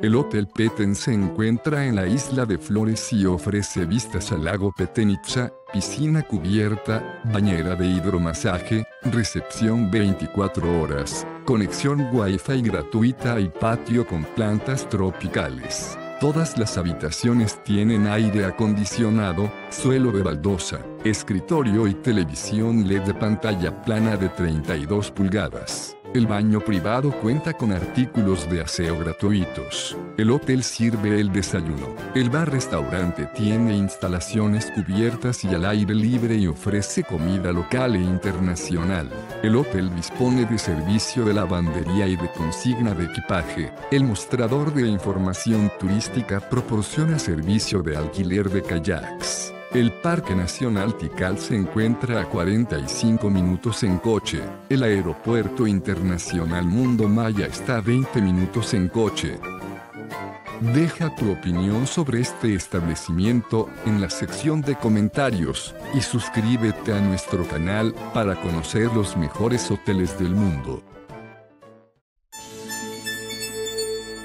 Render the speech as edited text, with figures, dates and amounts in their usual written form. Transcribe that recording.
El Hotel Petén se encuentra en la isla de Flores y ofrece vistas al lago Petén Itzá, piscina cubierta, bañera de hidromasaje, recepción 24 horas, conexión Wi-Fi gratuita y patio con plantas tropicales. Todas las habitaciones tienen aire acondicionado, suelo de baldosa, escritorio y televisión LED de pantalla plana de 32 pulgadas. El baño privado cuenta con artículos de aseo gratuitos. El hotel sirve el desayuno. El bar-restaurante tiene instalaciones cubiertas y al aire libre y ofrece comida local e internacional. El hotel dispone de servicio de lavandería y de consigna de equipaje. El mostrador de información turística proporciona servicio de alquiler de kayaks. El Parque Nacional Tikal se encuentra a 45 minutos en coche. El Aeropuerto Internacional Mundo Maya está a 20 minutos en coche. Deja tu opinión sobre este establecimiento en la sección de comentarios y suscríbete a nuestro canal para conocer los mejores hoteles del mundo.